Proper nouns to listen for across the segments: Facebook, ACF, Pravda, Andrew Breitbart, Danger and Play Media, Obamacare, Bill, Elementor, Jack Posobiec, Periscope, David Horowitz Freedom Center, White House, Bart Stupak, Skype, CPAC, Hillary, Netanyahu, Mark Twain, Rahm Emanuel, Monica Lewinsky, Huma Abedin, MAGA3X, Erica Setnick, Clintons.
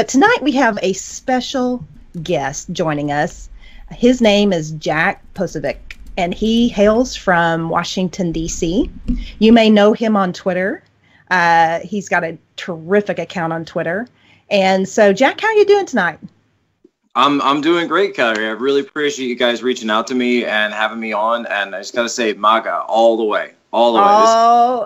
But tonight we have a special guest joining us. His name is Jack Posobiec, and he hails from Washington, D.C. You may know him on Twitter. He's got a terrific account on Twitter. And so, Jack, how are you doing tonight? I'm doing great, Kelly. I really appreciate you guys reaching out to me and having me on. And I just got to say, MAGA all the way. All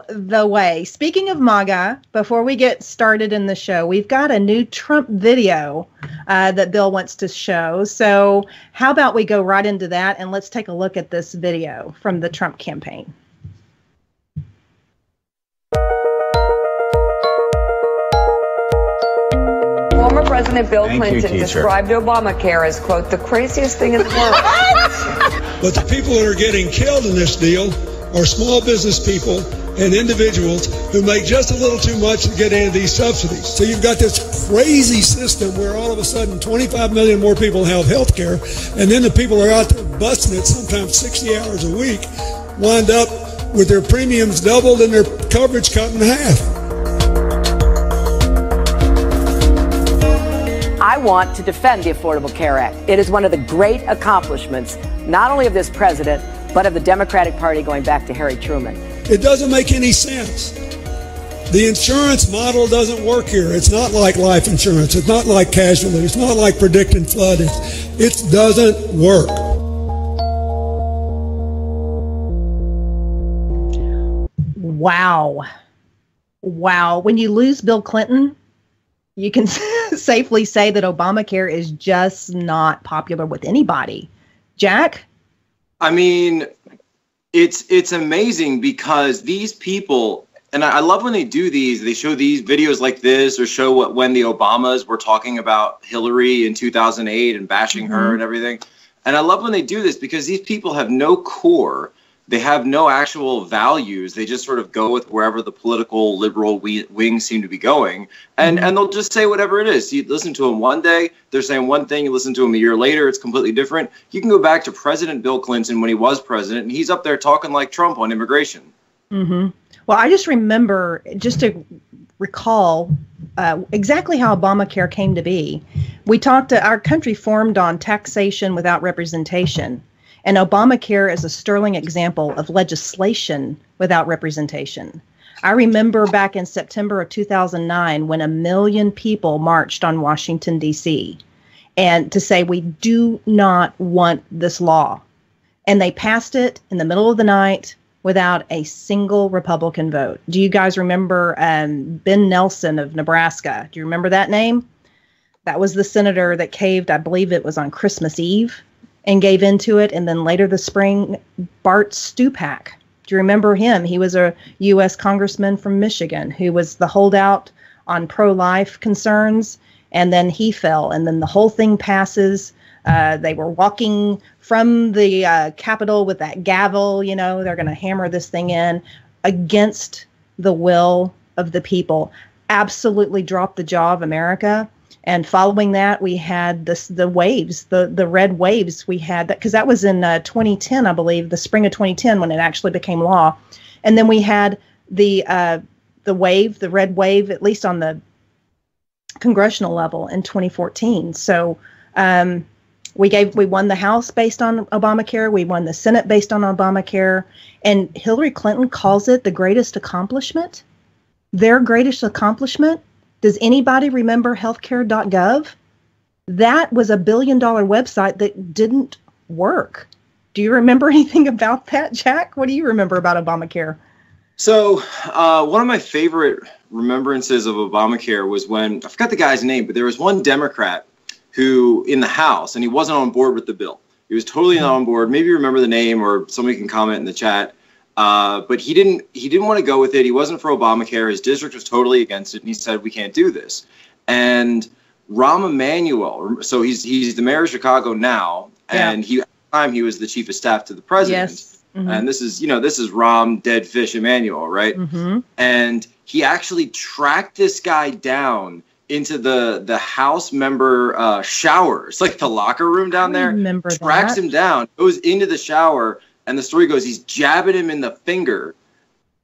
the way. Speaking of MAGA, before we get started in the show, we've got a new Trump video that Bill wants to show. So how about we go right into that and let's take a look at this video from the Trump campaign. Former President Bill Clinton described Obamacare as, quote, the craziest thing in the world. But the people that are getting killed in this deal are small business people and individuals who make just a little too much to get any of these subsidies. So you've got this crazy system where all of a sudden 25 million more people have health care, and then the people are out there busting it sometimes 60 hours a week wind up with their premiums doubled and their coverage cut in half. I want to defend the Affordable Care Act. It is one of the great accomplishments, not only of this president, but of the Democratic Party going back to Harry Truman. It doesn't make any sense. The insurance model doesn't work here. It's not like life insurance. It's not like casualty. It's not like predicting flood. It doesn't work. Wow. Wow. When you lose Bill Clinton, you can safely say that Obamacare is just not popular with anybody. Jack? I mean, it's amazing because these people, and I love when they do these, they show these videos like this or show what when the Obamas were talking about Hillary in 2008 and bashing her and everything. And I love when they do this because these people have no core. They have no actual values. They just sort of go with wherever the political liberal wings seem to be going. And they'll just say whatever it is. You listen to them one day, they're saying one thing. You listen to them a year later, it's completely different. You can go back to President Bill Clinton when he was president, and he's up there talking like Trump on immigration. Well, I just remember, just to recall exactly how Obamacare came to be. We talked to our country formed on taxation without representation. And Obamacare is a sterling example of legislation without representation. I remember back in September of 2009 when 1 million people marched on Washington, D.C. and to say we do not want this law. And they passed it in the middle of the night without a single Republican vote. Do you guys remember Ben Nelson of Nebraska? Do you remember that name? That was the senator that caved, I believe it was on Christmas Eve, and gave into it. And then later this spring, Bart Stupak. Do you remember him? He was a U.S. congressman from Michigan who was the holdout on pro-life concerns. And then he fell. And then the whole thing passes. They were walking from the Capitol with that gavel. You know, they're going to hammer this thing in against the will of the people. Absolutely dropped the jaw of America. And following that, we had this, the waves, the red waves we had, because that was in 2010, I believe, the spring of 2010 when it actually became law. And then we had the wave, the red wave, at least on the congressional level in 2014. So we won the House based on Obamacare. We won the Senate based on Obamacare. And Hillary Clinton calls it the greatest accomplishment, their greatest accomplishment. Does anybody remember healthcare.gov? That was a billion-dollar website that didn't work. Do you remember anything about that, Jack? What do you remember about Obamacare? So one of my favorite remembrances of Obamacare was when, I forgot the guy's name, but there was one Democrat who in the House, and he wasn't on board with the bill. He was totally not on board. Maybe you remember the name or somebody can comment in the chat. But he didn't want to go with it. He wasn't for Obamacare. His district was totally against it. And he said, we can't do this. And Rahm Emanuel, so he's the mayor of Chicago now. Yeah. And he, at the time, he was the chief of staff to the president. Yes. And this is, you know, this is Rahm Dead Fish Emanuel, right? And he actually tracked this guy down into the House member showers, like the locker room down there. Tracks him down, goes into the shower. And the story goes, he's jabbing him in the finger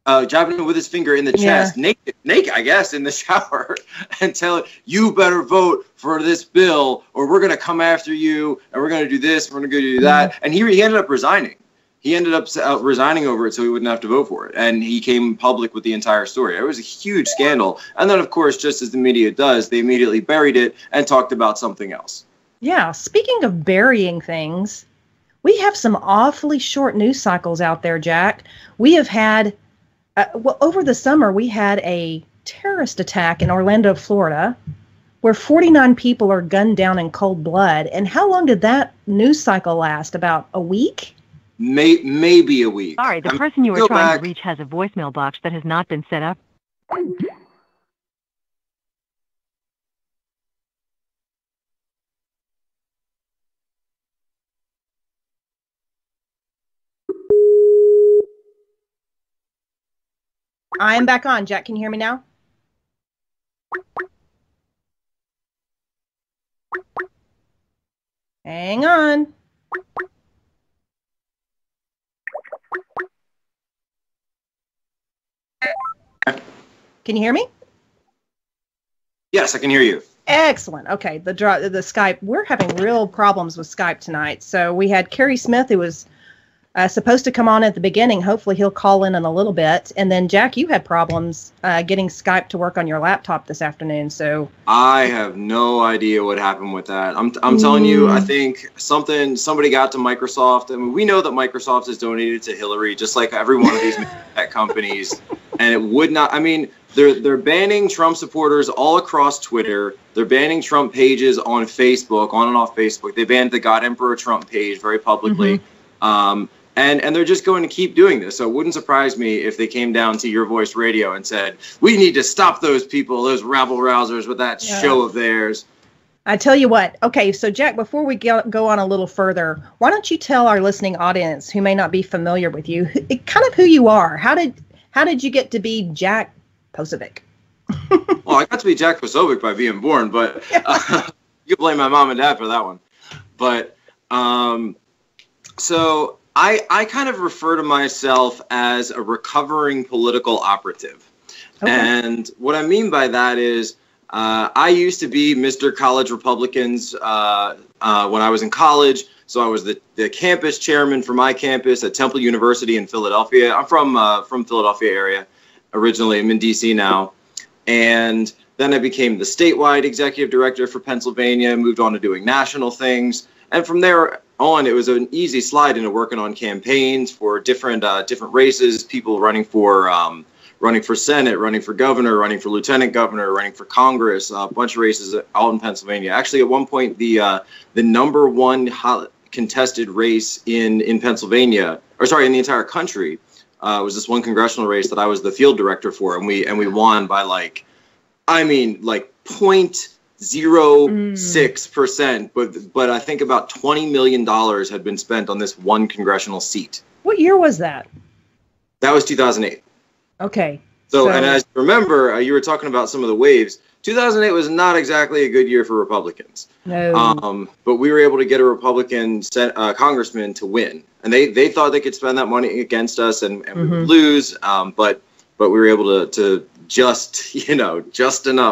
jabbing him with his finger in the chest, naked, I guess, in the shower, and tell you better vote for this bill or we're going to come after you and we're going to do this, and we're going to go do that. And he ended up resigning. He ended up resigning over it so he wouldn't have to vote for it. And he came public with the entire story. It was a huge scandal. And then, of course, just as the media does, they immediately buried it and talked about something else. Yeah. Speaking of burying things, we have some awfully short news cycles out there, Jack. We have had, well, over the summer, we had a terrorist attack in Orlando, Florida, where 49 people are gunned down in cold blood. And how long did that news cycle last? About a week? Maybe a week. Sorry, the person you were trying to reach has a voicemail box that has not been set up. I'm back on. Jack, can you hear me now? Hang on. Can you hear me? Yes, I can hear you. Excellent. Okay, the Skype. We're having real problems with Skype tonight. So we had Kerry Smith, who was supposed to come on at the beginning. Hopefully he'll call in a little bit. And then, Jack, you had problems getting Skype to work on your laptop this afternoon. So I have no idea what happened with that. I'm telling you, I think somebody got to Microsoft. I mean, we know that Microsoft has donated to Hillary, just like every one of these tech companies. And it would not, I mean, they're banning Trump supporters all across Twitter. They're banning Trump pages on Facebook, on and off Facebook. They banned the God Emperor Trump page very publicly. And they're just going to keep doing this. So it wouldn't surprise me if they came down to Your Voice Radio and said, we need to stop those people, those rabble rousers with that show of theirs. I tell you what. Okay, so Jack, before we go on a little further, why don't you tell our listening audience who may not be familiar with you, kind of who you are. How did you get to be Jack Posobiec? Well, I got to be Jack Posobiec by being born, but you can blame my mom and dad for that one. But so I kind of refer to myself as a recovering political operative. Okay. And what I mean by that is I used to be Mr. College Republicans when I was in college. So I was the campus chairman for my campus at Temple University in Philadelphia. I'm from Philadelphia area originally. I'm in D.C. now. And then I became the statewide executive director for Pennsylvania, moved on to doing national things. And from there on, it was an easy slide into working on campaigns for different races, people running for Senate, running for governor, running for lieutenant governor, running for Congress, a bunch of races out in Pennsylvania. Actually, at one point, the number one contested race in Pennsylvania, or sorry, in the entire country, was this one congressional race that I was the field director for, and we won by like 0.06%, but I think about $20 million had been spent on this one congressional seat. What year was that? That was 2008. Okay. So and as you remember, you were talking about some of the waves. 2008 was not exactly a good year for Republicans. No. But we were able to get a Republican congressman to win. And they thought they could spend that money against us and we would lose. But we were able to just enough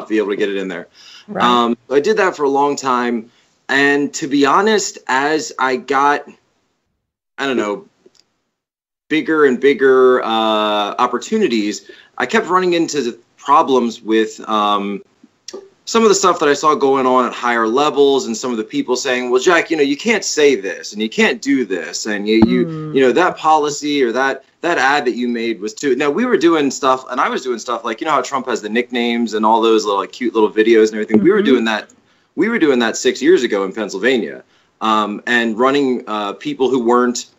be able to get it in there. Right. So I did that for a long time. And to be honest, as I got, I don't know, bigger and bigger opportunities, I kept running into the problems with some of the stuff that I saw going on at higher levels, and some of the people saying, well, Jack, you can't say this and you can't do this. And you know, that policy or that ad that you made was too. Now, we were doing stuff, and I was doing stuff like, you know how Trump has the nicknames and all those little cute little videos and everything. Mm-hmm. We were doing that 6 years ago in Pennsylvania, and running people who weren't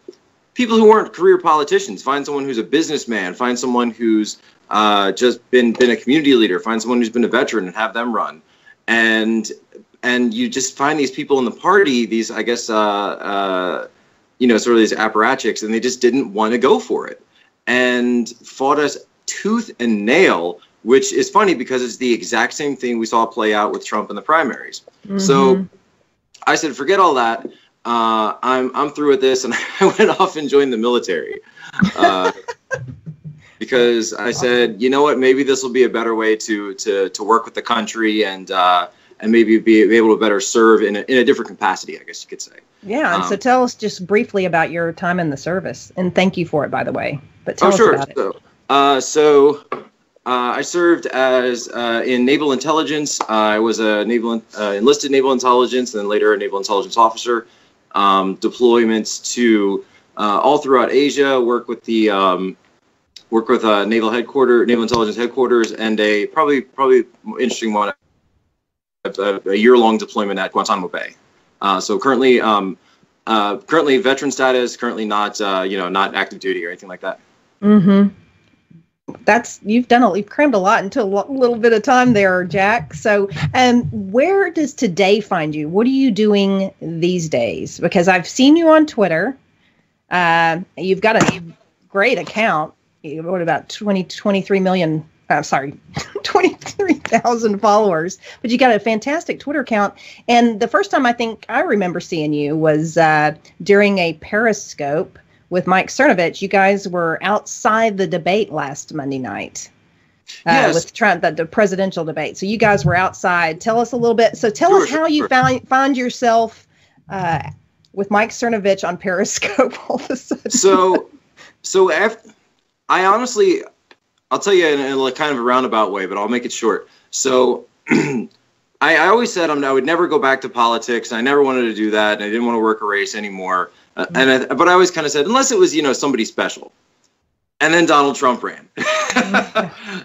career politicians. Find someone who's a businessman, find someone who's just been a community leader, find someone who's been a veteran and have them run. And you just find these people in the party, these, I guess, sort of these apparatchiks, and they just didn't want to go for it and fought us tooth and nail, which is funny because it's the exact same thing we saw play out with Trump in the primaries. Mm-hmm. So I said, forget all that. I'm through with this, and I went off and joined the military. because I said, you know what, maybe this will be a better way to work with the country and maybe be able to better serve in a different capacity, I guess you could say. Yeah. And so tell us just briefly about your time in the service, and thank you for it, by the way. But tell us about it. I served as in naval intelligence. I was a enlisted naval intelligence, and then later a naval intelligence officer. Deployments to all throughout Asia. Work with naval intelligence headquarters, and a probably interesting one, a year-long deployment at Guantanamo Bay. So currently veteran status, currently not not active duty or anything like that. Mm-hmm. You've crammed a lot into a little bit of time there, Jack. So where does today find you? What are you doing these days? Because I've seen you on Twitter. You've got a great account. What about 23,000 followers, but you got a fantastic Twitter account. And the first time I think I remember seeing you was during a Periscope with Mike Cernovich. You guys were outside the debate last Monday night with Trump, the presidential debate. So you guys were outside. Tell us a little bit. So tell us how you find yourself with Mike Cernovich on Periscope all of a sudden. So after, I'll tell you in kind of a roundabout way, but I'll make it short. So I always said I would never go back to politics. I never wanted to do that. And I didn't want to work a race anymore. But I always kind of said, unless it was, somebody special. And then Donald Trump ran.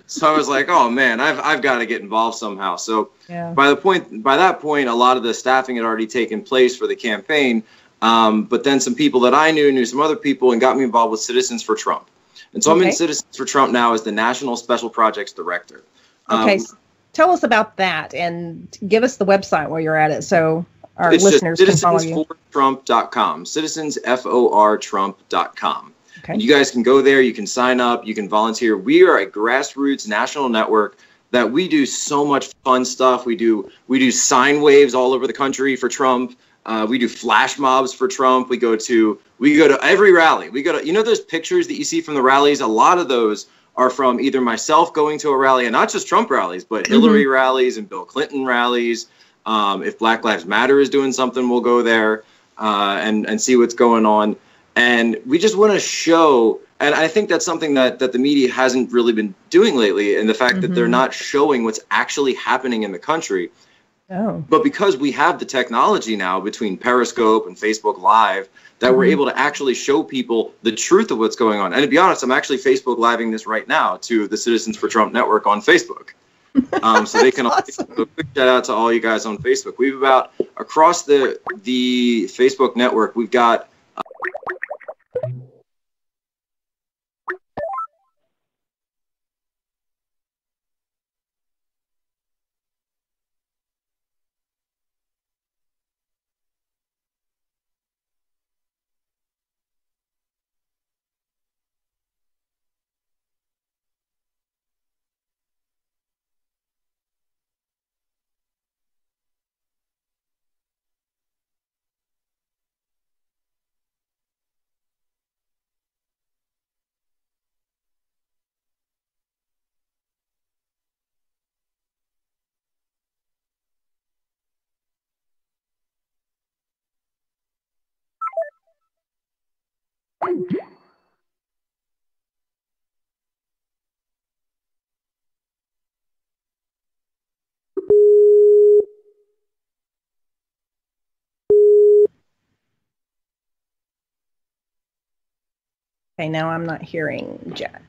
So I was like, oh man, I've got to get involved somehow. So by that point, a lot of the staffing had already taken place for the campaign. But then some people that I knew some other people and got me involved with Citizens for Trump. And so I'm in Citizens for Trump now as the National Special Projects Director. Okay. Tell us about that and give us the website where you're at it. So our listeners can follow you. CitizensForTrump.com. CitizensForTrump.com. Okay. And you guys can go there. You can sign up. You can volunteer. We are a grassroots national network that we do so much fun stuff. We do sign waves all over the country for Trump. We do flash mobs for Trump. We go to every rally. We go to those pictures that you see from the rallies. A lot of those are from either myself going to a rally, and not just Trump rallies, but Hillary rallies and Bill Clinton rallies. If Black Lives Matter is doing something, we'll go there and see what's going on. And we just want to show, and I think that's something that the media hasn't really been doing lately, and the fact that they're not showing what's actually happening in the country. Oh. But because we have the technology now between Periscope and Facebook Live, that we're able to actually show people the truth of what's going on. And to be honest, I'm actually Facebook Living this right now to the Citizens for Trump Network on Facebook. So they can awesome. Also, quick shout out to all you guys on Facebook. We've about across the Facebook network, we've got Okay, now I'm not hearing Jack.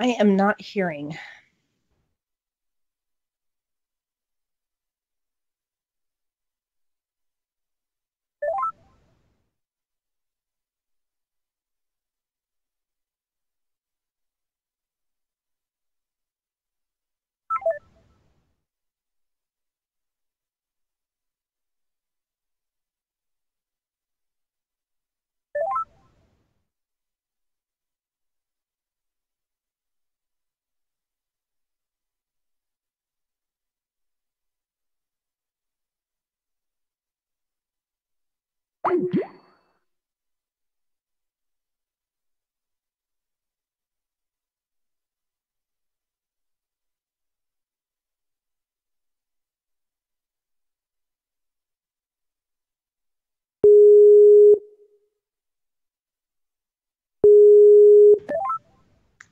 I am not hearing.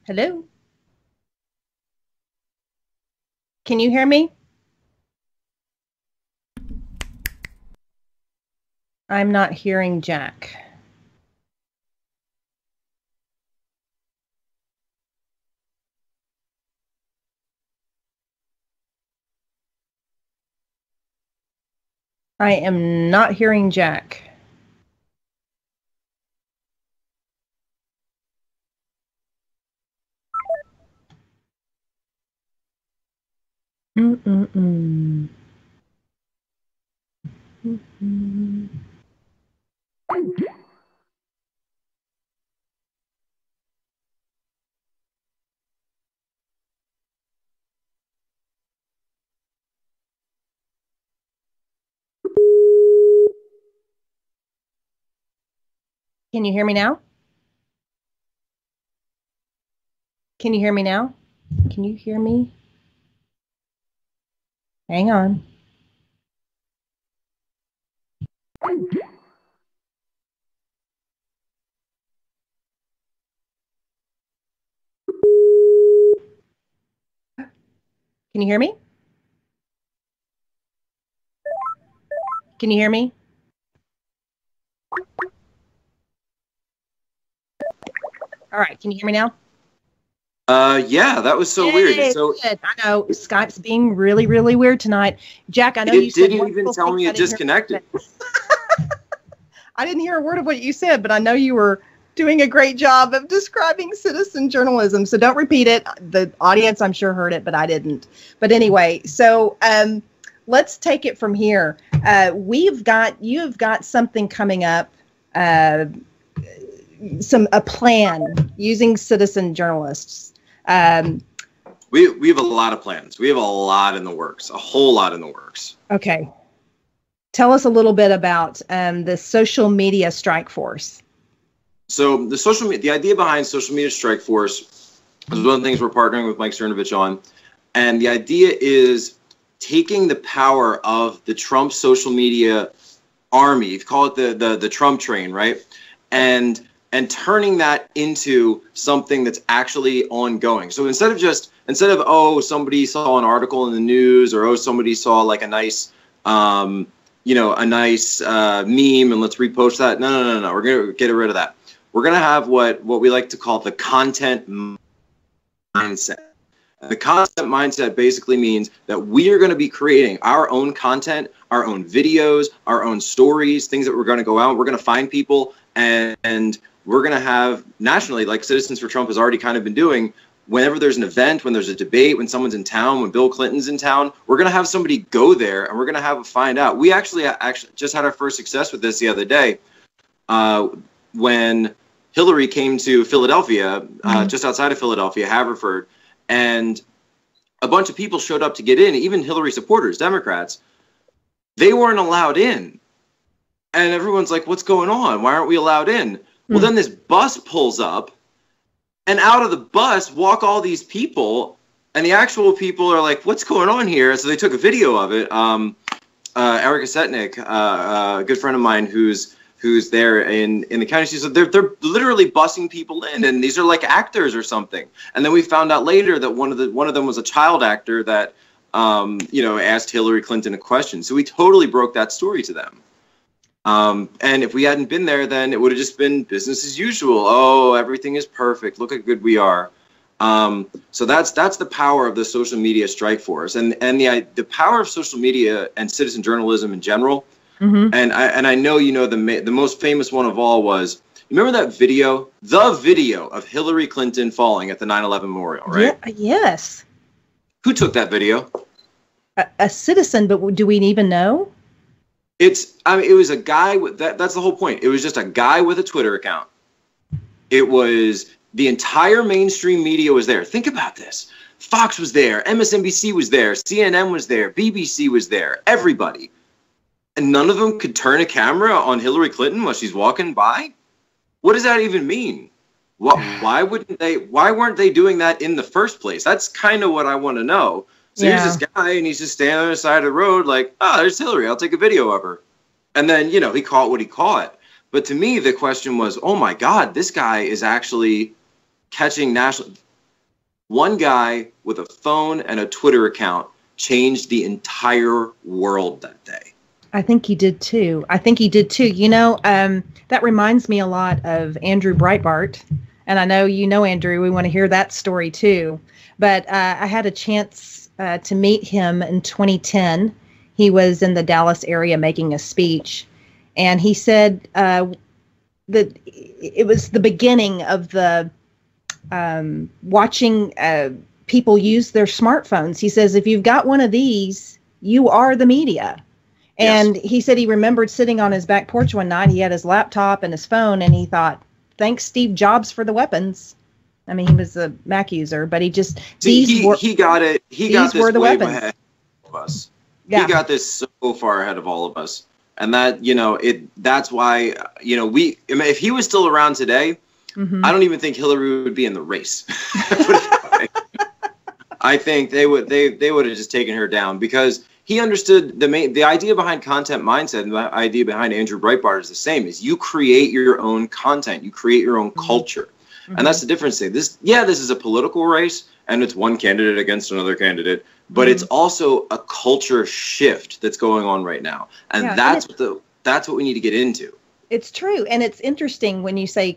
Hello? Can you hear me? I'm not hearing Jack. I am not hearing Jack. Can you hear me now? Can you hear me now? Can you hear me? Hang on. Can you hear me? Can you hear me? All right, can you hear me now? Yeah, that was so weird. So I know Skype's being really, really weird tonight. Jack, I know you said didn't even tell me it disconnected. I didn't hear a word of what you said, but I know you were doing a great job of describing citizen journalism. So don't repeat it. The audience, I'm sure, heard it, but I didn't. But anyway, so let's take it from here. You've got something coming up. A plan using citizen journalists. We have a lot of plans. We have a lot in the works, a whole lot in the works. Okay. Tell us a little bit about the social media strike force. So the idea behind social media strike force is one of the things we're partnering with Mike Cernovich on. And the idea is taking the power of the Trump social media army, you call it the Trump train, right? And turning that into something that's actually ongoing. So instead of oh, somebody saw an article in the news, or oh, somebody saw like a nice meme and let's repost that. No, we're gonna get rid of that. We're gonna have what we like to call the content mindset. The content mindset basically means that we are going to be creating our own content, our own videos, our own stories, things that we're going to go out. We're going to find people, and we're going to have nationally, like Citizens for Trump has already kind of been doing, whenever there's an event, when there's a debate, when someone's in town, when Bill Clinton's in town, we're going to have somebody go there and we're going to have a find out. We actually just had our first success with this the other day when Hillary came to Philadelphia, just outside of Philadelphia, Haverford. And a bunch of people showed up to get in, even Hillary supporters, Democrats. They weren't allowed in. And everyone's like, what's going on? Why aren't we allowed in? Well, then this bus pulls up, and out of the bus walk all these people, and the actual people are like, what's going on here? So they took a video of it. Erica Setnick, a good friend of mine who's there in the county. She said, they're literally bussing people in, and these are like actors or something. And then we found out later that one of them was a child actor that, asked Hillary Clinton a question. So we totally broke that story to them. And if we hadn't been there, then it would have just been business as usual. Oh, everything is perfect. Look how good we are. So that's the power of the social media strike force, and the power of social media and citizen journalism in general. Mm-hmm. And I know the most famous one of all was, remember that video? The video of Hillary Clinton falling at the 9/11 memorial, right? Yeah, yes. Who took that video? A citizen, but do we even know? It was a guy with that. That's the whole point. It was just a guy with a Twitter account. It was the entire mainstream media was there. Think about this. Fox was there. MSNBC was there. CNN was there. BBC was there. Everybody. And none of them could turn a camera on Hillary Clinton while she's walking by? What does that even mean? Why wouldn't they? Why weren't they doing that in the first place? That's kind of what I want to know. So here's this guy, and he's just standing on the side of the road like, oh, there's Hillary. I'll take a video of her. And then, you know, he caught what he caught. But to me, the question was, oh, my God, this guy is actually catching national. One guy with a phone and a Twitter account changed the entire world that day. I think he did, too. You know, that reminds me a lot of Andrew Breitbart. And I know, you know, Andrew, we want to hear that story, too. But I had a chance to meet him in 2010. He was in the Dallas area making a speech. And he said that it was the beginning of the watching people use their smartphones. He says, if you've got one of these, you are the media. And he said he remembered sitting on his back porch one night. He had his laptop and his phone, and he thought, thanks, Steve Jobs, for the weapons. I mean, he was a Mac user, but he just he got it. He got this way ahead of us. Yeah. He got this so far ahead of all of us. And that, you know, that's why, you know, I mean, if he was still around today, I don't even think Hillary would be in the race. I think they would have just taken her down, because he understood the idea behind content mindset, and the idea behind Andrew Breitbart is the same: is you create your own content, you create your own culture, and that's the difference. This is a political race, and it's one candidate against another candidate, but it's also a culture shift that's going on right now, and that's what we need to get into. It's true, and it's interesting when you say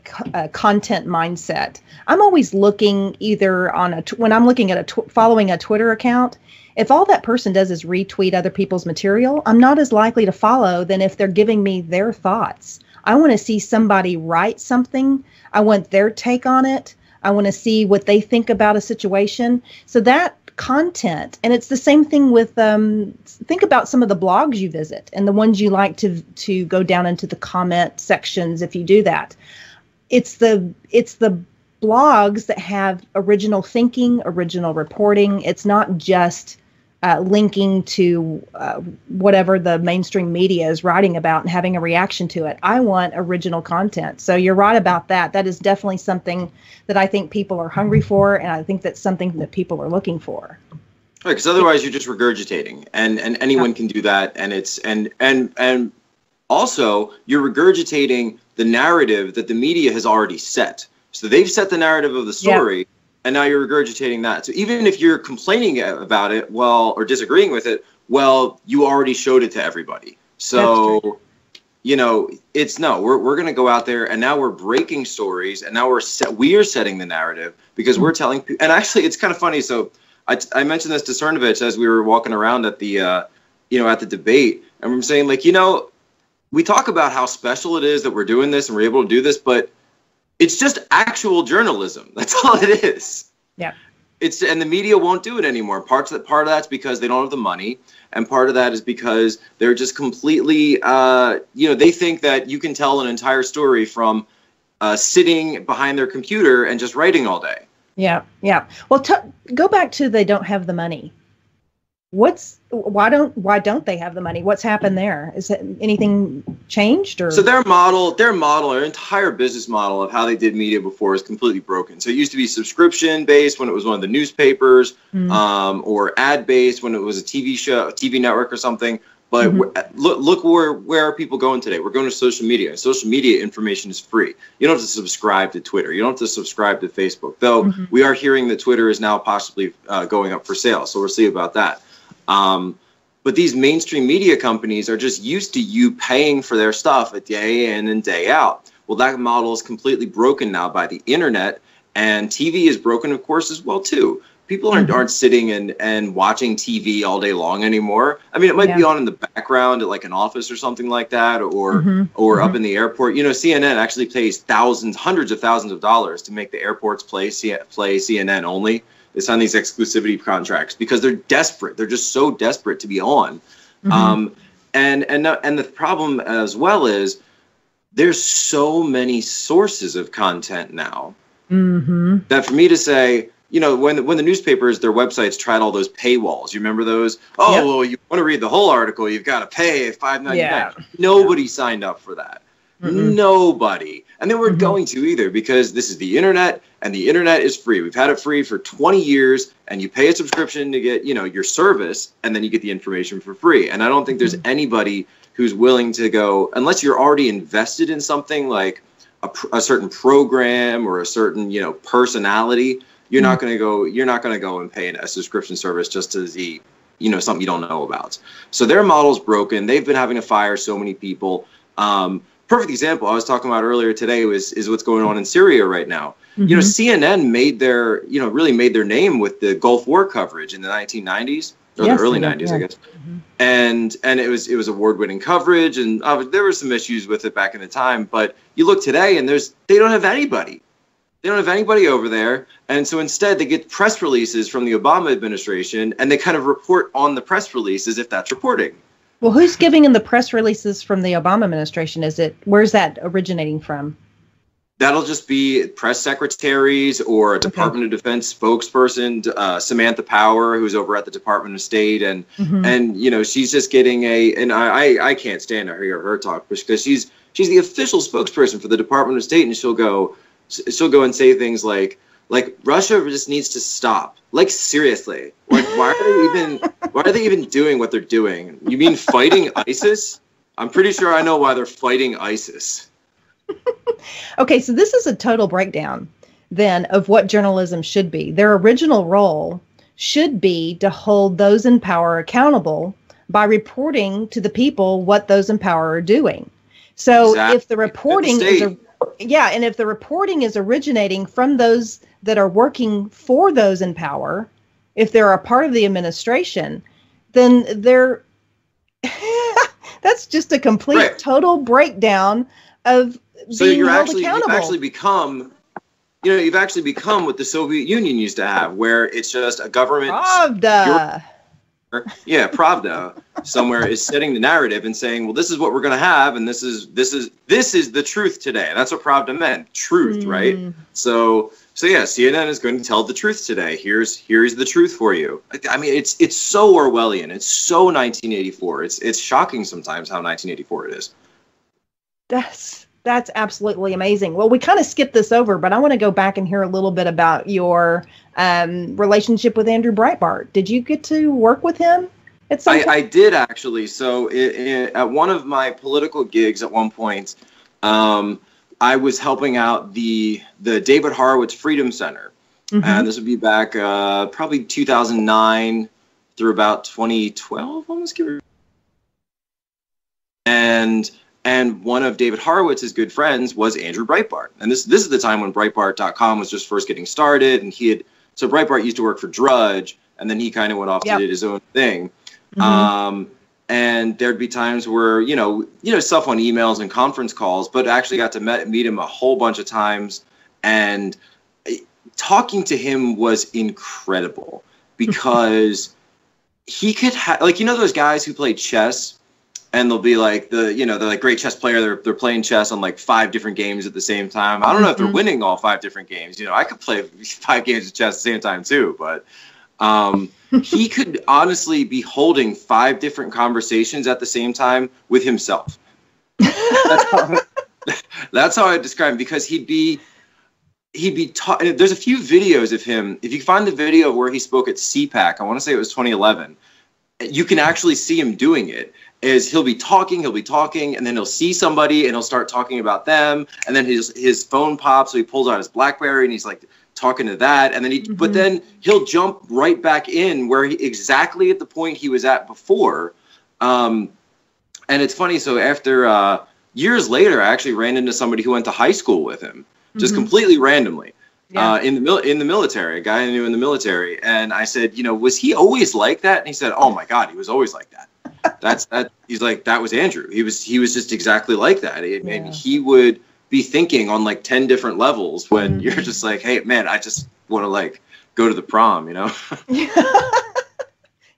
content mindset. I'm always looking either on when I'm looking at following a Twitter account. If all that person does is retweet other people's material, I'm not as likely to follow than if they're giving me their thoughts. I want to see somebody write something. I want their take on it. I want to see what they think about a situation. So that content, and it's the same thing with, think about some of the blogs you visit and the ones you like to go down into the comment sections if you do that. It's the blogs that have original thinking, original reporting. It's not just linking to whatever the mainstream media is writing about and having a reaction to it. I want original content. So you're right about that. That is definitely something that I think people are hungry for, and I think that's something that people are looking for. Right, 'cause otherwise you're just regurgitating, and anyone can do that, and it's and also you're regurgitating the narrative that the media has already set. So they've set the narrative of the story, and now you're regurgitating that. So even if you're complaining about it, or disagreeing with it, you already showed it to everybody. So, you know, we're going to go out there, and now we're breaking stories, and now we are setting the narrative, because we're telling people. And actually, it's kind of funny. So I mentioned this to Cernovich as we were walking around at the, at the debate, and I'm saying, like, you know, we talk about how special it is that we're doing this and we're able to do this, but it's just actual journalism. That's all it is. Yeah. And the media won't do it anymore. Part of that's because they don't have the money, and part of that is because they're just completely, they think that you can tell an entire story from sitting behind their computer and just writing all day. Yeah, yeah. Well, go back to they don't have the money. Why don't they have the money? What's happened there? Is anything changed? Or so their entire business model of how they did media before is completely broken. So it used to be subscription based when it was one of the newspapers, or ad based when it was a TV show, a TV network or something. But look where are people going today? We're going to social media. Social media information is free. You don't have to subscribe to Twitter. You don't have to subscribe to Facebook. Though we are hearing that Twitter is now possibly going up for sale. So we'll see about that. But these mainstream media companies are just used to you paying for their stuff a day in and day out. Well, that model is completely broken now by the internet, and TV is broken, of course, as well, too. People aren't sitting and watching TV all day long anymore. I mean, it might be on in the background at like an office or something like that, or up in the airport. You know, CNN actually pays hundreds of thousands of dollars to make the airports play CNN only. They sign these exclusivity contracts because they're desperate. They're just so desperate to be on. And the problem as well is there's so many sources of content now that for me to say, you know, when the newspapers, their websites tried all those paywalls. You remember those? Oh, yep. Well, you want to read the whole article, you've got to pay $5.99. Yeah. Nobody signed up for that. Mm-hmm. Nobody. And they weren't going to either, because this is the internet, and the internet is free. We've had it free for 20 years, and you pay a subscription to get, you know, your service, and then you get the information for free. And I don't think there's anybody who's willing to go, unless you're already invested in something like a certain program or a certain, you know, personality, you're not going to go, you're not going to go and pay a subscription service just to see, you know, something you don't know about. So their model's broken. They've been having to fire so many people. Perfect example I was talking about earlier today is what's going on in Syria right now. You know, CNN made their, you know, really made their name with the Gulf War coverage in the 1990s or the early 90s, I guess. And it was award-winning coverage, and there were some issues with it back in the time, but you look today and they don't have anybody. They don't have anybody over there. And so instead they get press releases from the Obama administration, and they kind of report on the press release as if that's reporting. Well, who's giving in the press releases from the Obama administration? Where's that originating from? That'll just be press secretaries or a Department of Defense spokesperson, Samantha Power, who's over at the Department of State, and you know, she's just getting I can't stand to hear her talk, because she's the official spokesperson for the Department of State, and she'll go and say things like Russia just needs to stop. Like, seriously, like, why are they even doing what they're doing? You mean fighting ISIS? I'm pretty sure I know why they're fighting ISIS. Okay, so this is a total breakdown then of what journalism should be. Their original role should be to hold those in power accountable by reporting to the people what those in power are doing. So if the reporting is originating from those that are working for those in power, if they're a part of the administration, then they're that's just a complete total breakdown of you've actually become what the Soviet Union used to have, where it's just a government. Pravda. Yeah, Pravda somewhere is setting the narrative and saying, well, this is what we're going to have, and this is the truth today. That's what Pravda meant, truth, right? So yeah, CNN is going to tell the truth today. Here's the truth for you. I mean, it's so Orwellian. It's so 1984. It's shocking sometimes how 1984 it is. That's absolutely amazing. Well, we kind of skipped this over, but I want to go back and hear a little bit about your relationship with Andrew Breitbart. Did you get to work with him at some point? I did, actually. So at one of my political gigs at one point, I was helping out the David Horowitz Freedom Center. And this would be back probably 2009 through about 2012, almost. And one of David Horowitz's good friends was Andrew Breitbart. And this is the time when Breitbart.com was just first getting started. And so Breitbart used to work for Drudge, and then he kind of went off to do his own thing. And there'd be times where, you know, stuff on emails and conference calls, but actually got to meet him a whole bunch of times. And talking to him was incredible, because he could like, you know, those guys who play chess, and they'll be like they're like great chess player. They're playing chess on like 5 different games at the same time. I don't know if they're winning all 5 different games. You know, I could play 5 games of chess at the same time too. But he could honestly be holding 5 different conversations at the same time with himself. That's how I describe him, because he'd be talking. There's a few videos of him. If you find the video where he spoke at CPAC, I want to say it was 2011. You can actually see him doing it. Is he'll be talking, and then he'll see somebody, and he'll start talking about them, and then his phone pops, so he pulls out his BlackBerry, and he's like talking to that, and then but then he'll jump right back in where exactly at the point he was at before, and it's funny. So after years later, I actually ran into somebody who went to high school with him, just completely randomly, in the military, a guy I knew in the military, and I said, you know, was he always like that? And he said, oh my God, he was always like that. He's like, that was Andrew. He was just exactly like that. And he would be thinking on like 10 different levels when you're just like, hey man, I just want to like go to the prom, you know?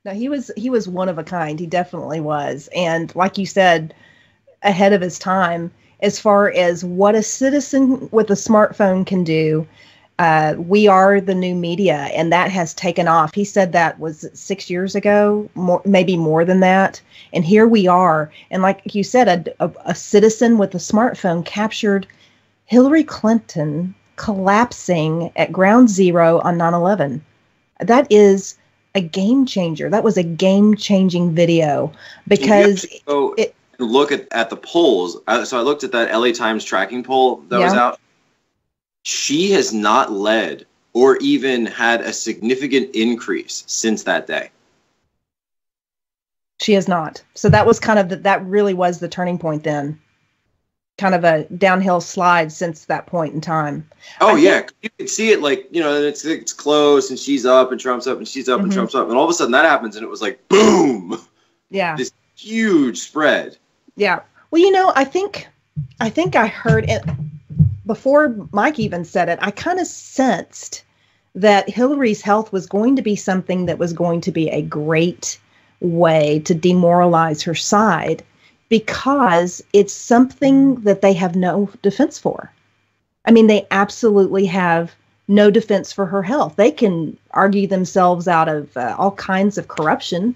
No, he was one of a kind. He definitely was. And like you said, ahead of his time, as far as what a citizen with a smartphone can do, We are the new media, and that has taken off. He said that was 6 years ago, maybe more than that. And here we are. And like you said, a citizen with a smartphone captured Hillary Clinton collapsing at ground zero on 9/11. That is a game changer. That was a game-changing video, because it look at the polls. So I looked at that LA Times tracking poll that was out. She has not led or even had a significant increase since that day. She has not. So that was kind of that really was the turning point then. Kind of a downhill slide since that point in time. Oh, yeah. You could see it, like, you know, it's close and she's up and Trump's up and she's up and Trump's up. And all of a sudden that happens and it was like, boom. Yeah. This huge spread. Yeah. Well, you know, I think I heard it. Before Mike even said it, I kind of sensed that Hillary's health was going to be something that was going to be a great way to demoralize her side, because it's something that they have no defense for. I mean, they absolutely have no defense for her health. They can argue themselves out of all kinds of corruption.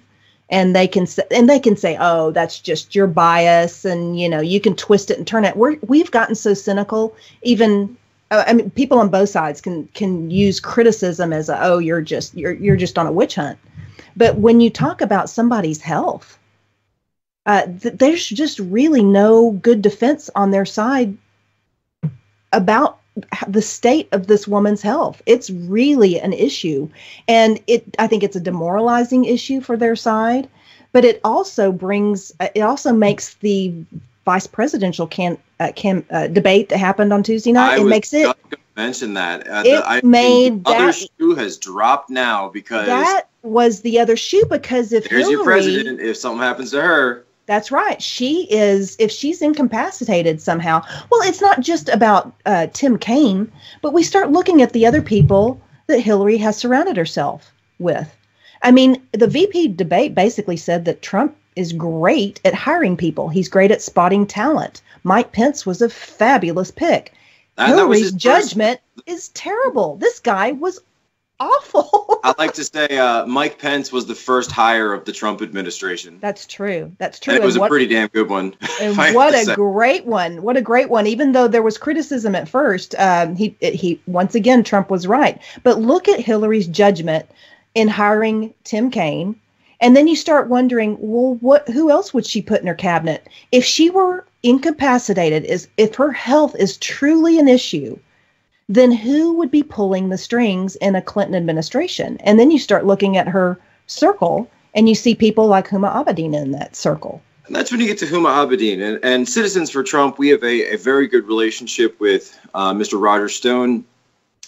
And they can say, oh, that's just your bias, and, you know, you can twist it and turn it. We've gotten so cynical. Even, I mean, people on both sides can use criticism as a, oh, you're just on a witch hunt. But when you talk about somebody's health, there's just really no good defense on their side about the state of this woman's health. It's really an issue. And I think it's a demoralizing issue for their side, but it also makes the vice presidential debate that happened on Tuesday night. The other shoe has dropped now, because that was the other shoe. Because if there's Hillary, your president, if something happens to her, that's right. If she's incapacitated somehow, well, it's not just about Tim Kaine, but we start looking at the other people that Hillary has surrounded herself with. I mean, the VP debate basically said that Trump is great at hiring people. He's great at spotting talent. Mike Pence was a fabulous pick. Hillary's judgment is terrible. This guy was awful. I'd like to say Mike Pence was the first hire of the Trump administration. That's true. And it was a pretty damn good one. And what a great one. Even though there was criticism at first, he once again, Trump was right. But look at Hillary's judgment in hiring Tim Kaine. And then you start wondering, well, who else would she put in her cabinet? If she were incapacitated, if her health is truly an issue, then who would be pulling the strings in a Clinton administration? And then you start looking at her circle, and you see people like Huma Abedin in that circle. And that's when you get to Huma Abedin. And Citizens for Trump, we have a very good relationship with Mr. Roger Stone,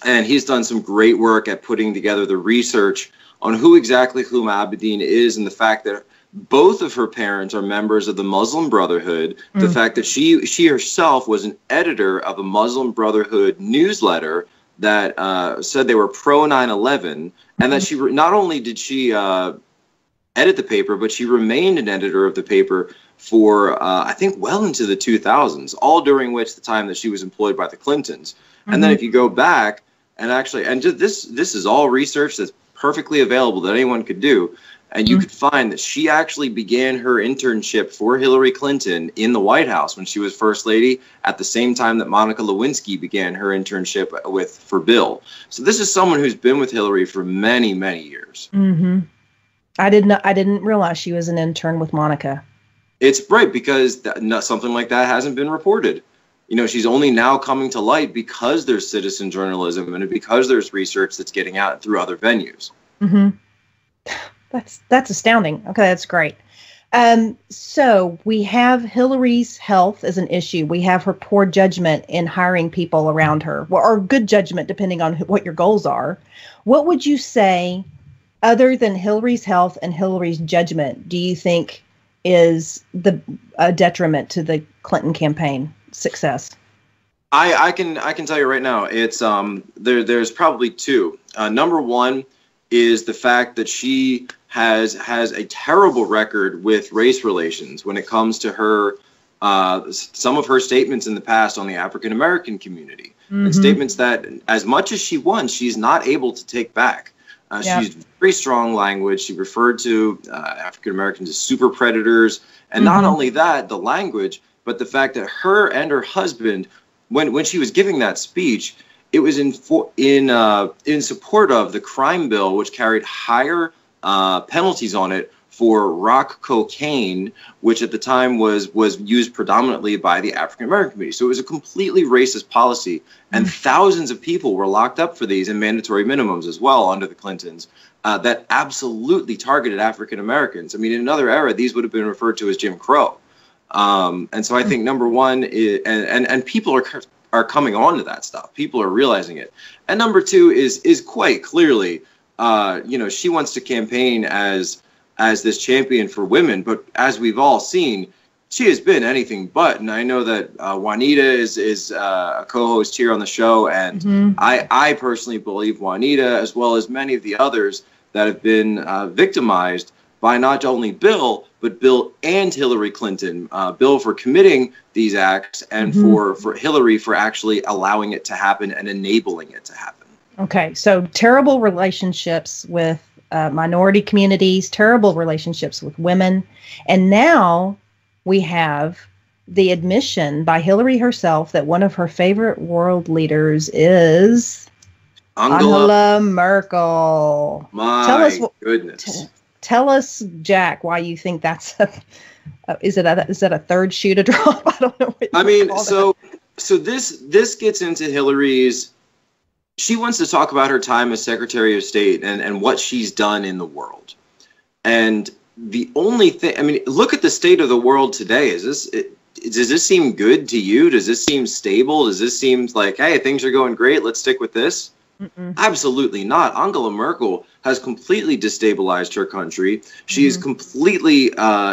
and he's done some great work at putting together the research on who exactly Huma Abedin is, and the fact that both of her parents are members of the Muslim Brotherhood. The fact that she herself was an editor of a Muslim Brotherhood newsletter that said they were pro 9/11, and that she not only did she edit the paper, but she remained an editor of the paper for I think well into the 2000s, all during which the time that she was employed by the Clintons. And then if you go back and actually, and this is all research that's perfectly available that anyone could do. And you could find that she actually began her internship for Hillary Clinton in the White House when she was First Lady, at the same time that Monica Lewinsky began her internship for Bill. So this is someone who's been with Hillary for many, many years. I didn't realize she was an intern with Monica. It's right, because something like that hasn't been reported. You know, she's only now coming to light because there's citizen journalism and because there's research that's getting out through other venues. That's astounding. Okay, that's great. So we have Hillary's health as an issue. We have her poor judgment in hiring people around her, or good judgment, depending on what your goals are. What would you say, other than Hillary's health and Hillary's judgment, do you think is a detriment to the Clinton campaign success? I can tell you right now, it's there's probably two. Number one is the fact that she has a terrible record with race relations when it comes to her some of her statements in the past on the African American community, mm-hmm. and statements that, as much as she won, she's not able to take back. She used very strong language. She referred to African Americans as super predators, and mm-hmm. not only that, the language, but the fact that her and her husband, when she was giving that speech, it was in support of the crime bill, which carried higher penalties on it for rock cocaine, which at the time was used predominantly by the African American community. So it was a completely racist policy, and thousands of people were locked up for these, and mandatory minimums as well under the Clintons, that absolutely targeted African Americans. I mean, in another era, these would have been referred to as Jim Crow. And so I think number one is, and people are coming on to that stuff. People are realizing it. And number two is quite clearly, you know, she wants to campaign as this champion for women, but as we've all seen, she has been anything but. And I know that Juanita is a co-host here on the show, and mm-hmm. I personally believe Juanita, as well as many of the others that have been victimized by not only Bill, but Bill and Hillary Clinton. Bill for committing these acts, and mm-hmm. for Hillary for actually allowing it to happen and enabling it to happen. Okay, so terrible relationships with minority communities, terrible relationships with women. And now we have the admission by Hillary herself that one of her favorite world leaders is Angela Merkel. My goodness. Tell us, Jack, why you think that's is that a third shoe to drop? I don't know. I mean, so this gets into Hillary's. She wants to talk about her time as Secretary of State and what she's done in the world. And the only thing, I mean, look at the state of the world today. Does this seem good to you? Does this seem stable? Does this seem like, hey, things are going great, let's stick with this? Mm-mm. Absolutely not. Angela Merkel has completely destabilized her country. She has completely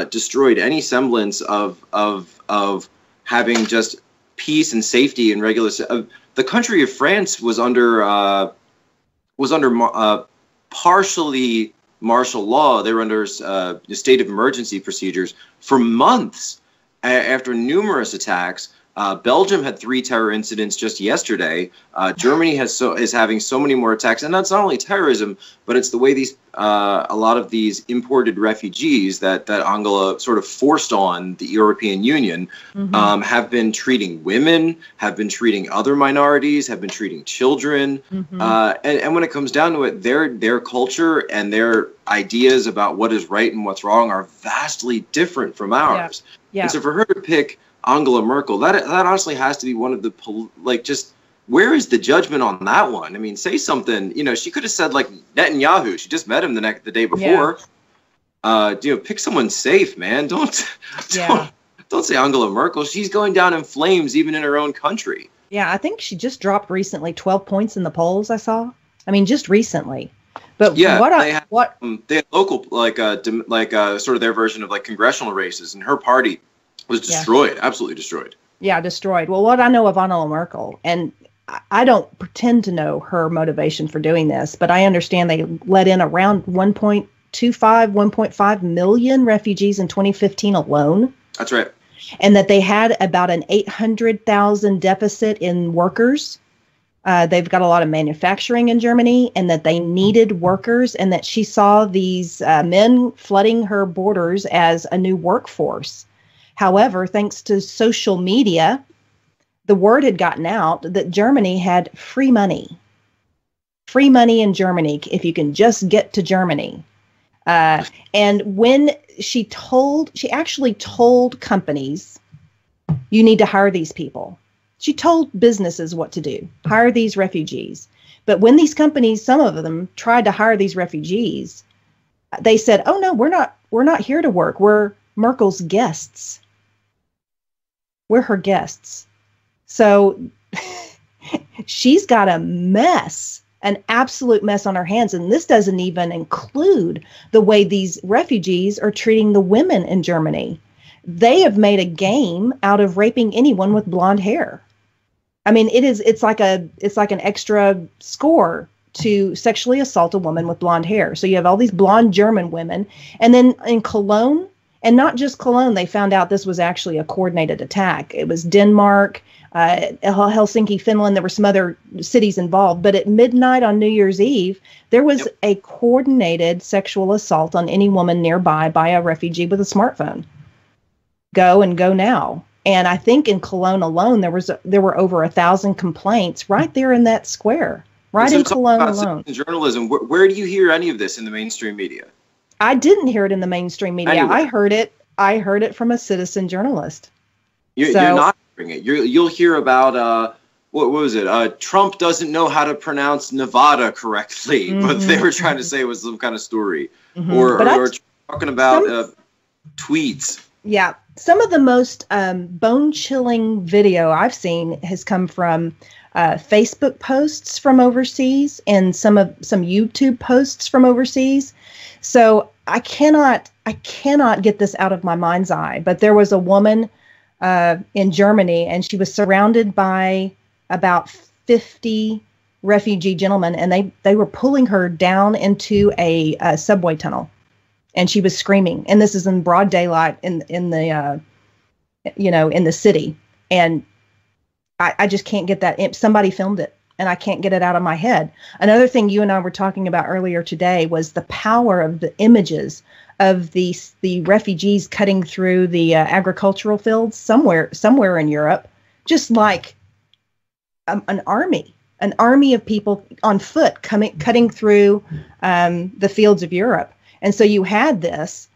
destroyed any semblance of having just peace and safety and regular. The country of France was under partially martial law. They were under a state of emergency procedures for months after numerous attacks. Belgium had 3 terror incidents just yesterday. Germany is having so many more attacks, and that's not only terrorism, but it's the way these a lot of these imported refugees that Angela sort of forced on the European Union, mm-hmm. Have been treating women, have been treating other minorities, have been treating children, mm-hmm. and when it comes down to it, their culture and their ideas about what is right and what's wrong are vastly different from ours. Yeah. And so for her to pick Angela Merkel, that honestly has to be one of the, where is the judgment on that one? I mean, say something, you know, she could have said like Netanyahu, she just met him the day before. Yeah. You know, pick someone safe, man. Don't say Angela Merkel. She's going down in flames even in her own country. Yeah, I think she just dropped recently 12 points in the polls I saw. I mean, just recently. But yeah, they had local, sort of their version of like congressional races, and her party was destroyed, absolutely destroyed. Yeah, destroyed. Well, what I know of Angela Merkel, and I don't pretend to know her motivation for doing this, but I understand they let in around 1.5 million refugees in 2015 alone. That's right. And that they had about an 800,000 deficit in workers. They've got a lot of manufacturing in Germany, and that they needed workers, and that she saw these men flooding her borders as a new workforce. However, thanks to social media, the word had gotten out that Germany had free money. Free money in Germany, if you can just get to Germany. And when she actually told companies, you need to hire these people. She told businesses what to do, hire these refugees. But when these companies, some of them, tried to hire these refugees, they said, oh no, we're not here to work. We're Merkel's guests. We're her guests. So she's got a mess, an absolute mess on her hands. And this doesn't even include the way these refugees are treating the women in Germany. They have made a game out of raping anyone with blonde hair. I mean, it's like an extra score to sexually assault a woman with blonde hair. So you have all these blonde German women. And then in Cologne And not just Cologne. They found out this was actually a coordinated attack. It was Denmark, Helsinki, Finland. There were some other cities involved. But at midnight on New Year's Eve, there was a coordinated sexual assault on any woman nearby by a refugee with a smartphone. Go and go now. And I think in Cologne alone, there were over 1,000 complaints right there in that square, right in Cologne alone. In journalism, where do you hear any of this in the mainstream media? I didn't hear it in the mainstream media. Anyway. I heard it from a citizen journalist. You're not hearing it. You'll hear about, what was it? Trump doesn't know how to pronounce Nevada correctly, but they were trying to say it was some kind of story. Mm-hmm. Or talking about tweets. Yeah. Some of the most bone-chilling video I've seen has come from Facebook posts from overseas and some YouTube posts from overseas. So I cannot get this out of my mind's eye. But there was a woman in Germany, and she was surrounded by about 50 refugee gentlemen, and they were pulling her down into a subway tunnel, and she was screaming. And this is in broad daylight in the city. And I just can't get that. Somebody filmed it, and I can't get it out of my head. Another thing you and I were talking about earlier today was the power of the images of the refugees cutting through the agricultural fields somewhere in Europe, just like an army of people on foot cutting through the fields of Europe. And so you had this,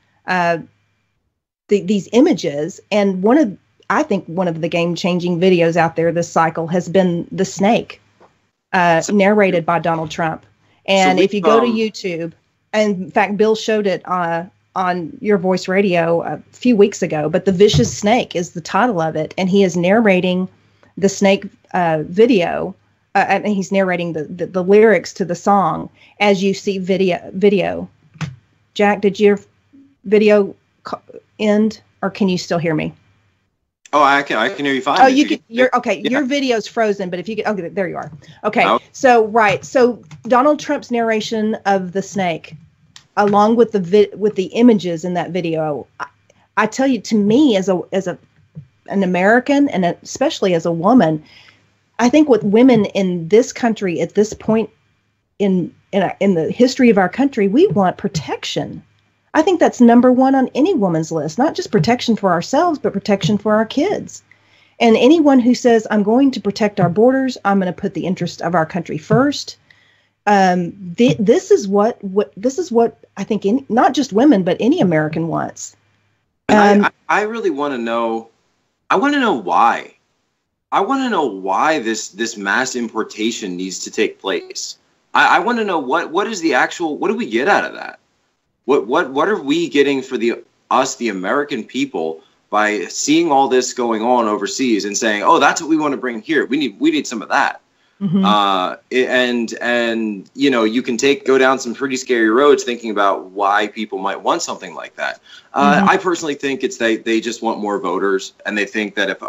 these images, and I think one of the game-changing videos out there this cycle has been The Snake, narrated by Donald Trump. And if you go to YouTube, and in fact, Bill showed it on Your Voice Radio a few weeks ago, but The Vicious Snake is the title of it, and he is narrating the snake video. And he's narrating the lyrics to the song as you see video. Jack, did your video end, or can you still hear me? Oh, I can hear you fine. Oh, you're okay. Yeah. Your video's frozen, but if you can, okay, there you are. Okay, so Donald Trump's narration of The Snake, along with the images in that video, I tell you, to me as an American, and especially as a woman, I think with women in this country at this point in the history of our country, we want protection. I think that's number one on any woman's list, not just protection for ourselves, but protection for our kids. And anyone who says, I'm going to protect our borders, I'm going to put the interest of our country first. This is what I think not just women, but any American wants. I really want to know. I want to know why. I want to know why this mass importation needs to take place. I want to know what do we get out of that? What are we getting for the American people by seeing all this going on overseas and saying, oh, that's what we want to bring here. We need some of that. Mm-hmm. And you know, you can go down some pretty scary roads thinking about why people might want something like that. Mm-hmm. I personally think it's they just want more voters, and they think that if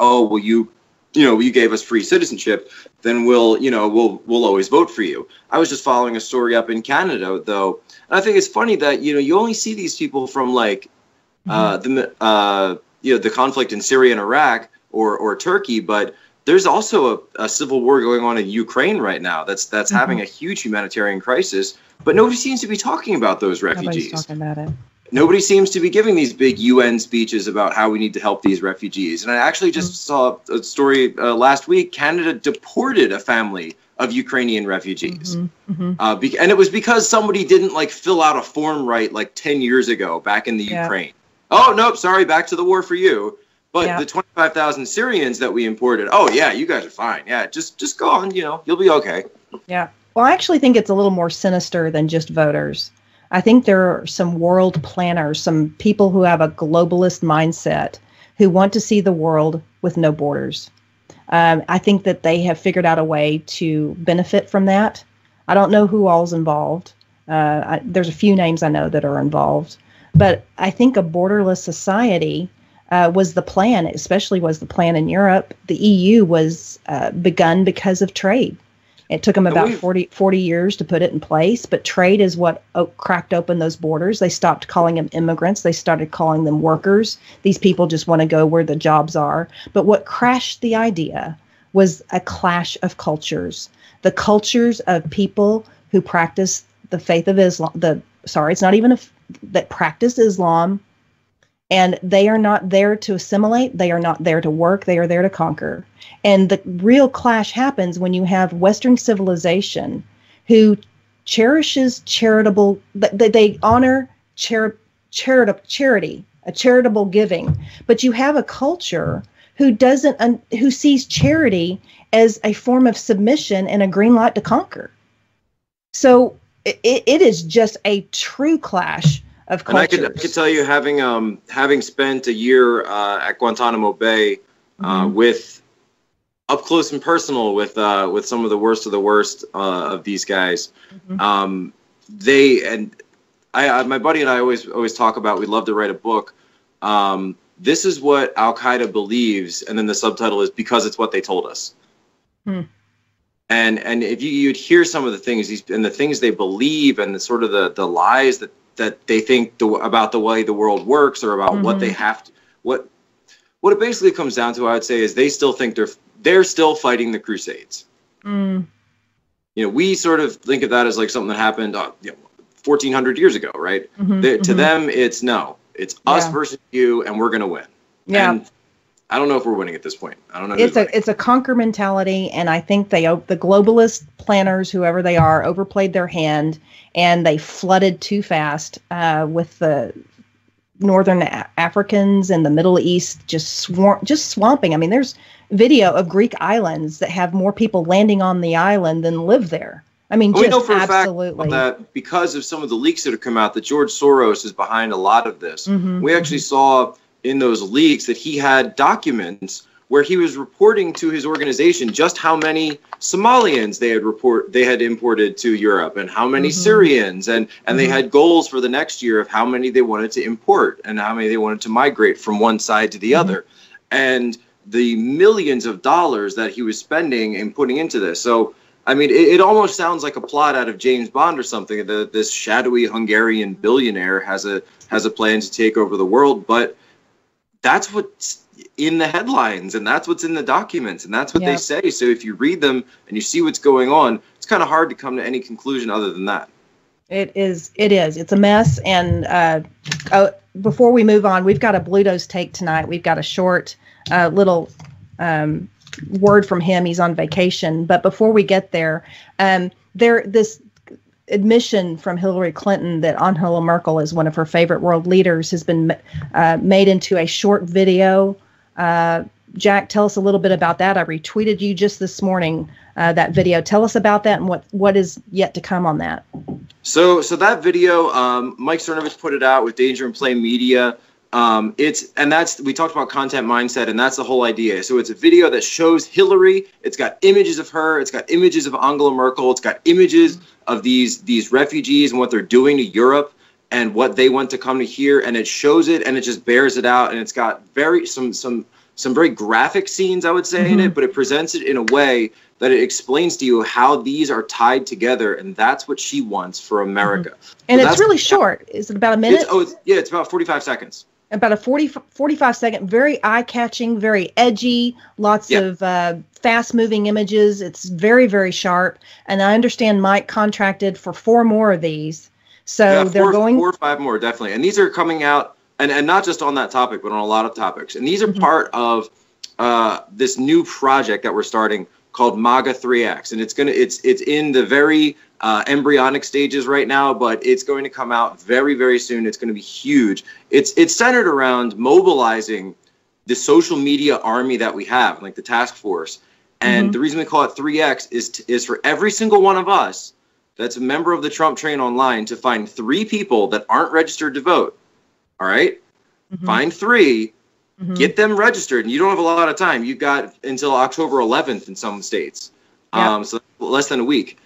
you gave us free citizenship, then we'll always vote for you. I was just following a story up in Canada, though, and I think it's funny that you only see these people from the conflict in Syria and Iraq or Turkey, but there's also a civil war going on in Ukraine right now that's mm-hmm. having a huge humanitarian crisis, but nobody seems to be talking about those refugees. Nobody's talking about it. Nobody seems to be giving these big UN speeches about how we need to help these refugees. And I actually just saw a story last week. Canada deported a family of Ukrainian refugees. Mm-hmm. Mm-hmm. And it was because somebody didn't fill out a form right 10 years ago back in the Ukraine. Oh, nope, sorry, back to the war for you. But the 25,000 Syrians that we imported, oh, yeah, you guys are fine. Yeah, just go on, you'll be okay. Yeah. Well, I actually think it's a little more sinister than just voters. I think there are some world planners, some people who have a globalist mindset who want to see the world with no borders. I think that they have figured out a way to benefit from that. I don't know who all's involved. There's a few names I know that are involved. But I think a borderless society was the plan, especially was the plan in Europe. The EU was begun because of trade. It took them about 40 years to put it in place. But trade is what cracked open those borders. They stopped calling them immigrants. They started calling them workers. These people just want to go where the jobs are. But what crashed the idea was a clash of cultures. The cultures of people who practice the faith of Islam. That practice Islam. And they are not there to assimilate. They are not there to work. They are there to conquer. And the real clash happens when you have Western civilization who cherishes charitable, they honor charity, a charitable giving. But you have a culture who sees charity as a form of submission and a green light to conquer. So it is just a true clash of cultures. And I could tell you, having spent a year at Guantanamo Bay, mm-hmm. with up close and personal with some of the worst of these guys, mm-hmm. My buddy and I always talk about, we'd love to write a book. This is what Al Qaeda believes, and then the subtitle is because it's what they told us. Mm. And if you'd hear some of the things and the things they believe, and the sort of the lies that they think about the way the world works, or about mm-hmm. what they have to, what it basically comes down to, I would say, is they still think they're still fighting the Crusades. Mm. You know, we sort of think of that as like something that happened 1400 years ago, right? Mm-hmm, to them, it's us versus you, and we're going to win. Yeah. And I don't know if we're winning at this point. I don't know. It's a conquer mentality, and I think the globalist planners, whoever they are, overplayed their hand, and they flooded too fast with the Northern Africans and the Middle East just swamping. I mean, there's video of Greek islands that have more people landing on the island than live there. I mean, we know for absolutely. A fact that because of some of the leaks that have come out, that George Soros is behind a lot of this. Mm-hmm, we actually saw in those leaks that he had documents where he was reporting to his organization just how many Somalians they had imported to Europe, and how many mm-hmm. Syrians, and mm-hmm. they had goals for the next year of how many they wanted to import and how many they wanted to migrate from one side to the mm-hmm. other, and the millions of dollars that he was spending and putting into this. So I mean, it almost sounds like a plot out of James Bond or something. This shadowy Hungarian billionaire has a plan to take over the world, but that's what's in the headlines, and that's what's in the documents, and that's what they say. So if you read them and you see what's going on, it's kind of hard to come to any conclusion other than that. It is. It's a mess. And before we move on, we've got a Bluto's take tonight. We've got a short little word from him. He's on vacation. But before we get there, this admission from Hillary Clinton that Angela Merkel is one of her favorite world leaders has been made into a short video. Jack, tell us a little bit about that. I retweeted you just this morning, that video. Tell us about that and what is yet to come on that. So that video, Mike Cernovich put it out with Danger and Play Media. We talked about content mindset, and that's the whole idea. So it's a video that shows Hillary. It's got images of her. It's got images of Angela Merkel. It's got images of these refugees and what they're doing to Europe and what they want to come to here. And it shows it, and it just bears it out. And it's got some very graphic scenes, I would say, mm-hmm. in it, but it presents it in a way that it explains to you how these are tied together, and that's what she wants for America. Mm-hmm. And so it's really short. Is it about a minute? It's about 45 seconds. About a 45-second, very eye-catching, very edgy, lots of fast-moving images. It's very, very sharp. And I understand Mike contracted for 4 more of these. So they're going 4 or 5 more, definitely. And these are coming out, and not just on that topic, but on a lot of topics. And these are mm-hmm. part of this new project that we're starting called MAGA3X. And it's in the very embryonic stages right now, but it's going to come out very, very soon. It's going to be huge. It's centered around mobilizing the social media army that we have, like the task force. And mm-hmm. the reason we call it 3X is for every single one of us that's a member of the Trump train online to find 3 people that aren't registered to vote. All right? Mm-hmm. Find 3, mm-hmm. get them registered. And you don't have a lot of time. You've got until October 11th in some states. Yeah. So less than a week.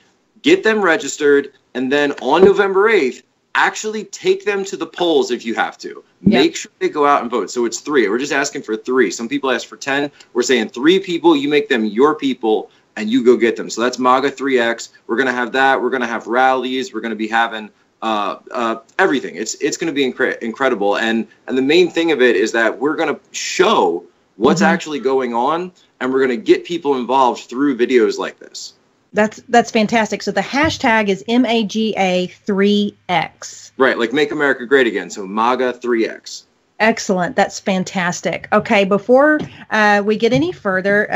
Get them registered, and then on November 8th, actually take them to the polls if you have to. Make sure they go out and vote. So it's 3. We're just asking for 3. Some people ask for 10. We're saying 3 people. You make them your people, and you go get them. So that's MAGA3X. We're going to have that. We're going to have rallies. We're going to be having everything. It's going to be incredible. And the main thing of it is that we're going to show what's actually going on, and we're going to get people involved through videos like this. That's fantastic. So the hashtag is MAGA3X. Right, like Make America Great Again. So MAGA3X. Excellent. That's fantastic. Okay, before we get any further,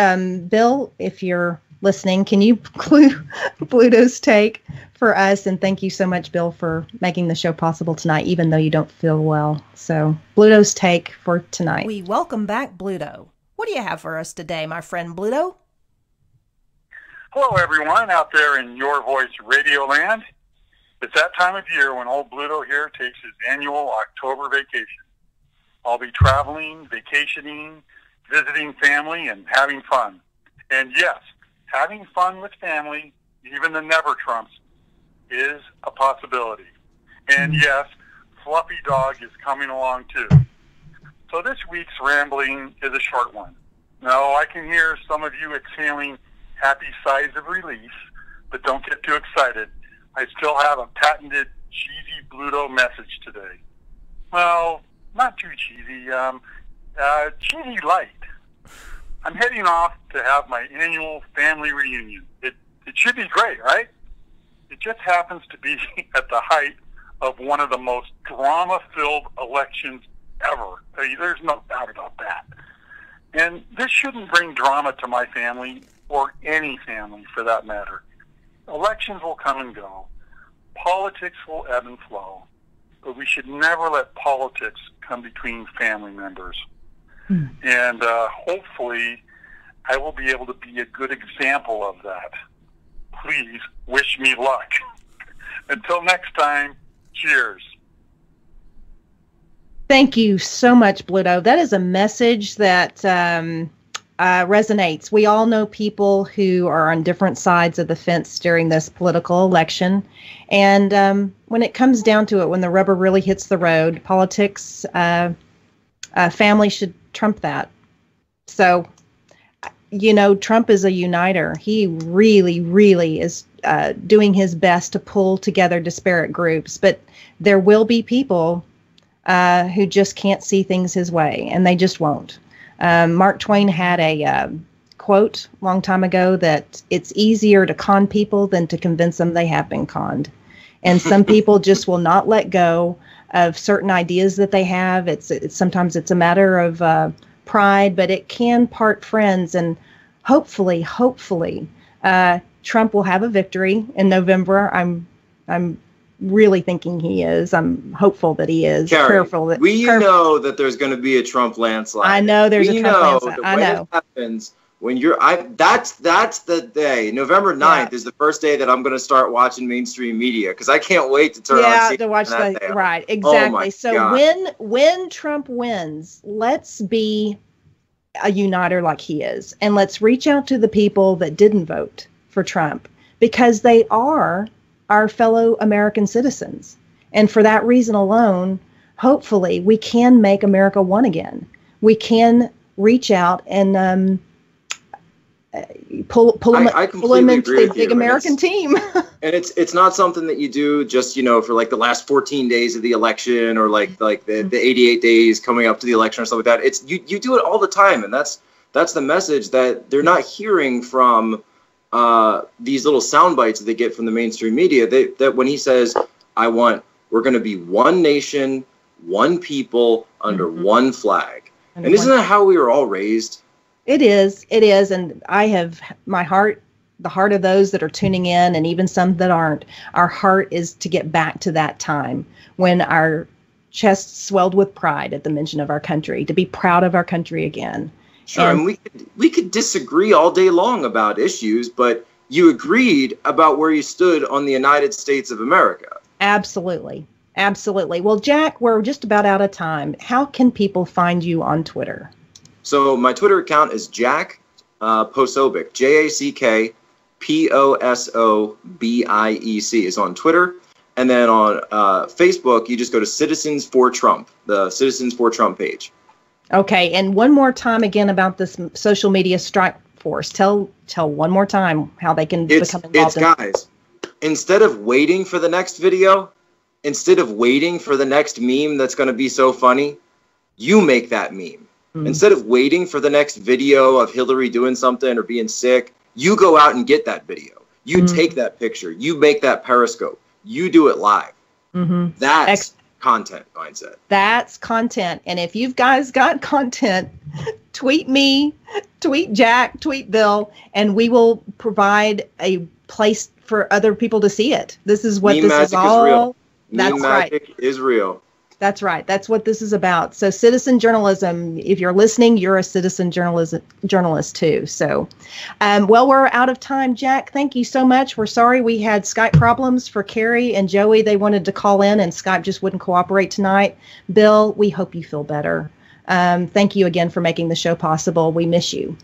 Bill, if you're listening, can you clue Pluto's take for us? And thank you so much, Bill, for making the show possible tonight, even though you don't feel well. So Pluto's take for tonight. We welcome back Pluto. What do you have for us today, my friend Pluto? Hello, everyone out there in Your Voice Radio Land. It's that time of year when old Pluto here takes his annual October vacation. I'll be traveling, vacationing, visiting family, and having fun. And yes, having fun with family, even the Never Trumps, is a possibility. And yes, Fluffy Dog is coming along too. So this week's rambling is a short one. Now, I can hear some of you exhaling happy sighs of relief, but don't get too excited. I still have a patented cheesy Pluto message today. Well, not too cheesy, cheesy light. I'm heading off to have my annual family reunion. It should be great, right? It just happens to be at the height of one of the most drama-filled elections ever. I mean, there's no doubt about that. And this shouldn't bring drama to my family, or any family for that matter. Elections will come and go. Politics will ebb and flow. But we should never let politics come between family members. And hopefully I will be able to be a good example of that. Please wish me luck. Until next time, cheers. Thank you so much, Pluto. That is a message that resonates. We all know people who are on different sides of the fence during this political election. And when it comes down to it, when the rubber really hits the road, politics, family should trump that. So, you know, Trump is a uniter. He really, really is doing his best to pull together disparate groups. But there will be people who just can't see things his way, and they just won't. Mark Twain had a quote a long time ago that it's easier to con people than to convince them they have been conned. And some people just will not let go of certain ideas that they have. It's sometimes it's a matter of pride, but it can part friends. And hopefully, Trump will have a victory in November. I'm really thinking he is. I'm hopeful that he is. Carrie, prayerful that we know that there's going to be a Trump landslide. I know there's a Trump landslide. I know. It happens when that's the day. November 9th is the first day that I'm going to start watching mainstream media because I can't wait to turn on to watch that day. Right, exactly. Oh so God. when Trump wins, let's be a uniter like he is, and let's reach out to the people that didn't vote for Trump because they are our fellow American citizens. And for that reason alone, hopefully we can make America one again. We can reach out and pull them into the big American team. And it's not something that you do just, you know, for like the last 14 days of the election or like the 88 days coming up to the election or something like that. It's you do it all the time. And that's the message that they're not hearing from these little sound bites that they get from the mainstream media, that when he says, we're going to be one nation, one people, under one flag. And isn't that how we were all raised? It is. And I have the heart of those that are tuning in and even some that aren't, our heart is to get back to that time when our chests swelled with pride at the mention of our country, to be proud of our country again. Sure, and we could disagree all day long about issues, but you agreed about where you stood on the United States of America. Absolutely. Absolutely. Well, Jack, we're just about out of time. How can people find you on Twitter? So my Twitter account is Jack Posobiec, JackPosobiec is on Twitter. And then on Facebook, you just go to Citizens for Trump, the Citizens for Trump page. Okay, and one more time again about this social media strike force? Tell one more time how they can become involved. Guys, instead of waiting for the next video, instead of waiting for the next meme that's going to be so funny, you make that meme. Mm. Instead of waiting for the next video of Hillary doing something or being sick, you go out and get that video. You take that picture. You make that Periscope. You do it live. Mm-hmm. That's content mindset. That's content. And if you guys got content, tweet me, tweet Jack, tweet Bill, and we will provide a place for other people to see it. This is what this is all. That's right. Meme magic is real. That's right. That's what this is about. So citizen journalism, if you're listening, you're a citizen journalist too. So, well, we're out of time, Jack. Thank you so much. We're sorry we had Skype problems for Carrie and Joey. They wanted to call in and Skype just wouldn't cooperate tonight. Bill, we hope you feel better. Thank you again for making the show possible. We miss you.